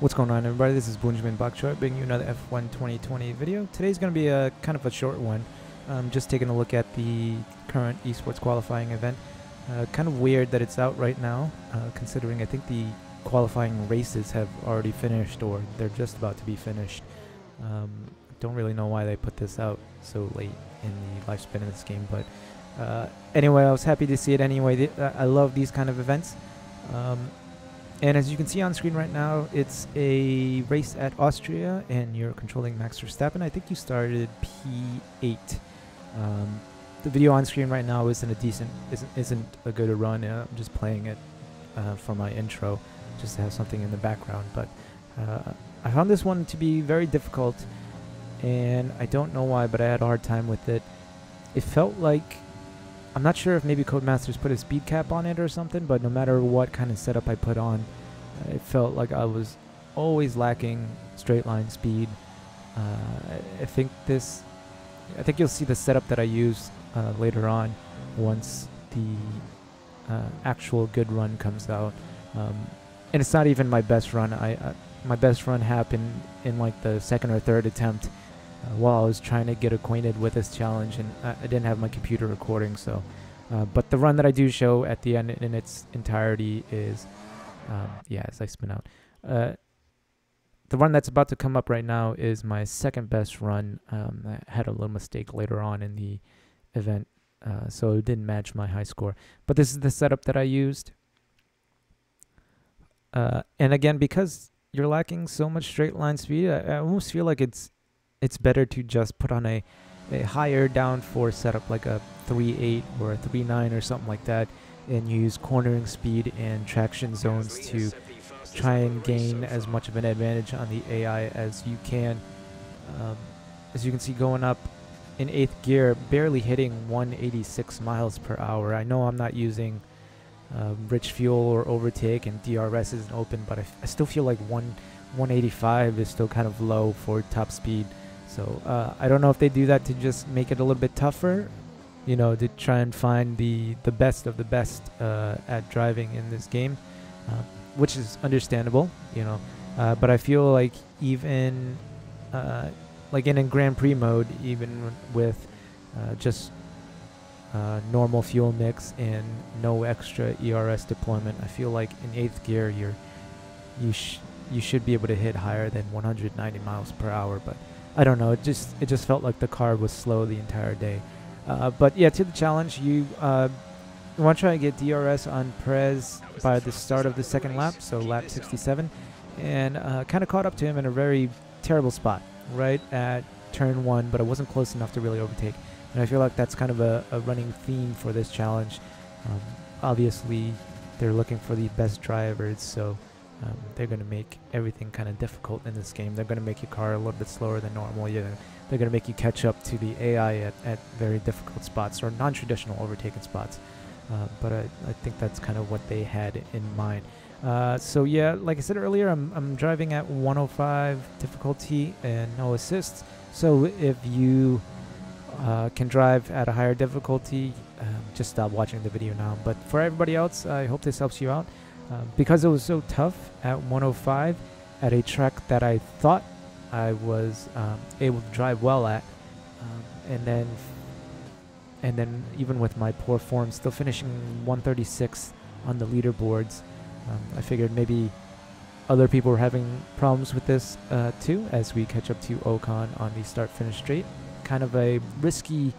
What's going on, everybody? This is Boonjmain Bokchoy bringing you another F1 2020 video. Today's going to be a kind of a short one. Just taking a look at the current esports qualifying event. Kind of weird that it's out right now, considering I think the qualifying races have already finished or they're just about to be finished. Don't really know why they put this out so late in the lifespan of this game, but anyway, I was happy to see it anyway. I love these kind of events. And as you can see on screen right now, it's a race at Austria, and you're controlling Max Verstappen. I think you started P8. The video on screen right now isn't a good a run. I'm just playing it for my intro, just to have something in the background. But I found this one to be very difficult, and I don't know why, but I had a hard time with it. It felt like, I'm not sure if maybe Codemasters put a speed cap on it or something, but no matter what kind of setup I put on, it felt like I was always lacking straight line speed. I think you'll see the setup that I used later on once the actual good run comes out. And it's not even my best run. My best run happened in like the second or third attempt, while I was trying to get acquainted with this challenge, and I didn't have my computer recording, so but the run that I do show at the end in its entirety is as I spin out, the run that's about to come up right now is my second best run. I had a little mistake later on in the event, so it didn't match my high score, but this is the setup that I used. And again, because you're lacking so much straight line speed, I almost feel like it's better to just put on a higher downforce setup, like a 3.8 or a 3.9 or something like that, and use cornering speed and traction zones to try and gain as much of an advantage on the AI as you can. As you can see, going up in 8th gear, barely hitting 186 miles per hour. I know I'm not using rich fuel or overtake, and DRS isn't open, but I still feel like 185 is still kind of low for top speed. So I don't know if they do that to just make it a little bit tougher, you know, to try and find the best of the best at driving in this game, which is understandable, you know. But I feel like even like in Grand Prix mode, even with just normal fuel mix and no extra ERS deployment, I feel like in 8th gear you should be able to hit higher than 190 miles per hour, but I don't know. It just felt like the car was slow the entire day. But yeah, to the challenge, you want to try and get DRS on Perez by the start of the second lap, so lap 67, and kind of caught up to him in a very terrible spot, right at turn 1, but I wasn't close enough to really overtake. And I feel like that's kind of a running theme for this challenge. Obviously, they're looking for the best drivers, so they're going to make everything kind of difficult in this game. They're going to make your car a little bit slower than normal. Yeah, they're going to make you catch up to the AI at very difficult spots or non-traditional overtaking spots. But I think that's kind of what they had in mind. So yeah, like I said earlier, I'm driving at 105 difficulty and no assists. So if you can drive at a higher difficulty, just stop watching the video now. But for everybody else, I hope this helps you out. Because it was so tough at 105 at a track that I thought I was able to drive well at, and then even with my poor form, still finishing 136 on the leaderboards, I figured maybe other people were having problems with this too, as we catch up to Ocon on the start-finish straight. Kind of a risky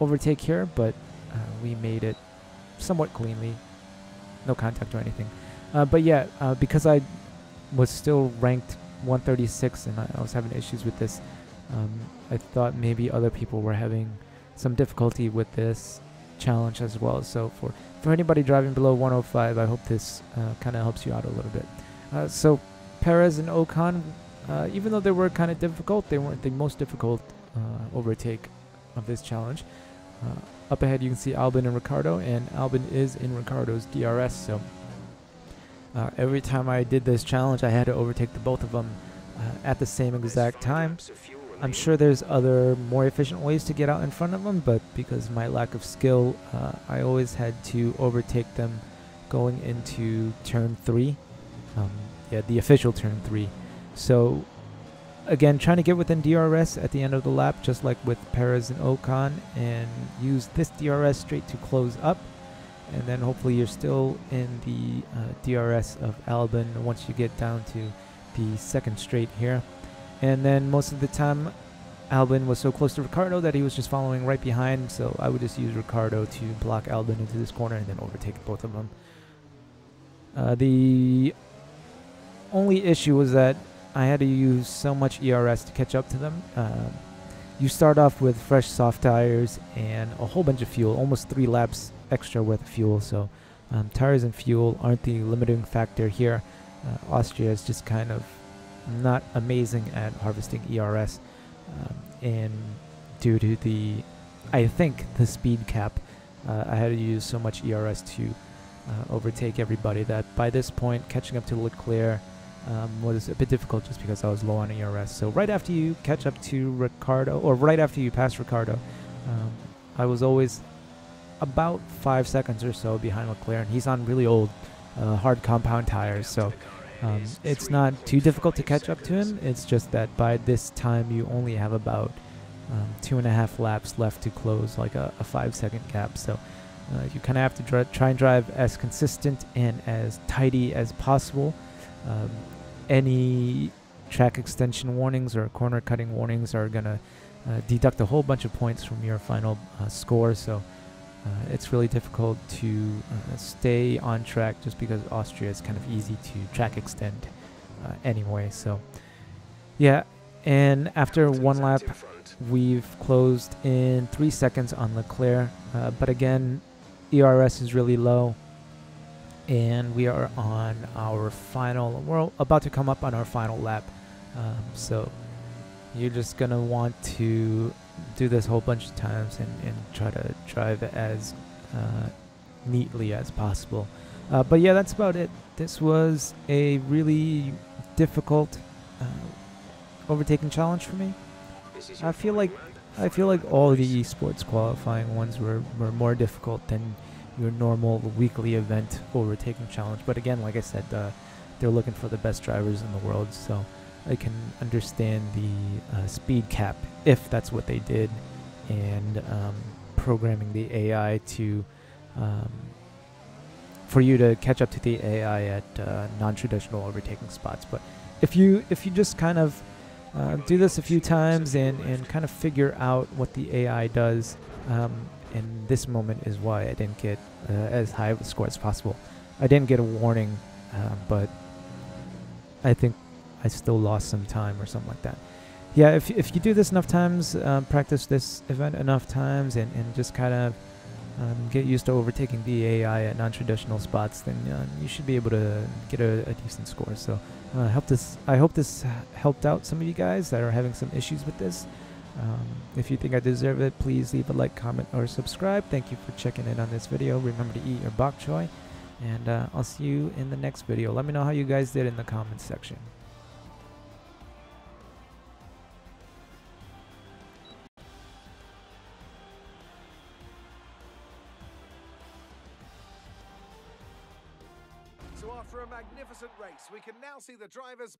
overtake here, but we made it somewhat cleanly. No contact or anything. But yeah, because I was still ranked 136 and I was having issues with this, I thought maybe other people were having some difficulty with this challenge as well. So for anybody driving below 105, I hope this kind of helps you out a little bit. So Perez and Ocon, even though they were kind of difficult, they weren't the most difficult overtake of this challenge. Up ahead, you can see Albon and Ricciardo, and Albon is in Ricciardo's DRS, so every time I did this challenge, I had to overtake the both of them at the same exact time. I'm sure there's other more efficient ways to get out in front of them, but because of my lack of skill, I always had to overtake them going into turn 3. Yeah, the official turn 3. So again, trying to get within DRS at the end of the lap, just like with Perez and Ocon, and use this DRS straight to close up, and then hopefully you're still in the DRS of Albon once you get down to the second straight here. And then most of the time Albon was so close to Ricciardo that he was just following right behind, so I would just use Ricciardo to block Albon into this corner and then overtake both of them. The only issue was that I had to use so much ERS to catch up to them. You start off with fresh soft tires and a whole bunch of fuel, almost 3 laps extra worth of fuel, so tires and fuel aren't the limiting factor here. Austria is just kind of not amazing at harvesting ERS, and due to the, I think, the speed cap, I had to use so much ERS to overtake everybody that by this point catching up to Leclerc was a bit difficult just because I was low on ERS. So right after you catch up to Ricciardo, or right after you pass Ricciardo, I was always about 5 seconds or so behind Leclerc, and he's on really old hard compound tires, so it's not too difficult to catch up to him. It's just that by this time you only have about 2.5 laps left to close like a 5-second gap, so you kind of have to try and drive as consistent and as tidy as possible. Any track extension warnings or corner cutting warnings are going to deduct a whole bunch of points from your final score, so it's really difficult to stay on track just because Austria is kind of easy to track extend anyway. So yeah, and after one lap we've closed in 3 seconds on Leclerc, but again ERS is really low, and we are on our final, we're about to come up on our final lap, so you're just gonna want to do this whole bunch of times and try to drive as neatly as possible. But yeah, that's about it. This was a really difficult overtaking challenge for me. I feel like all the esports qualifying ones were more difficult than your normal weekly event overtaking challenge. But again, like I said, they're looking for the best drivers in the world, so I can understand the speed cap if that's what they did, and programming the AI to for you to catch up to the AI at non-traditional overtaking spots. But if you just kind of do this a few times and kind of figure out what the AI does, and this moment is why I didn't get as high of a score as possible. I didn't get a warning, but I think I still lost some time or something like that. Yeah, if you do this enough times, practice this event enough times, and just kind of get used to overtaking the AI at non-traditional spots, then you should be able to get a decent score. So I hope this helped out some of you guys that are having some issues with this. If you think I deserve it, please leave a like, comment, or subscribe. Thank you for checking in on this video. Remember to eat your bok choy, and I'll see you in the next video. Let me know how you guys did in the comments section. So after a magnificent race, we can now see the drivers...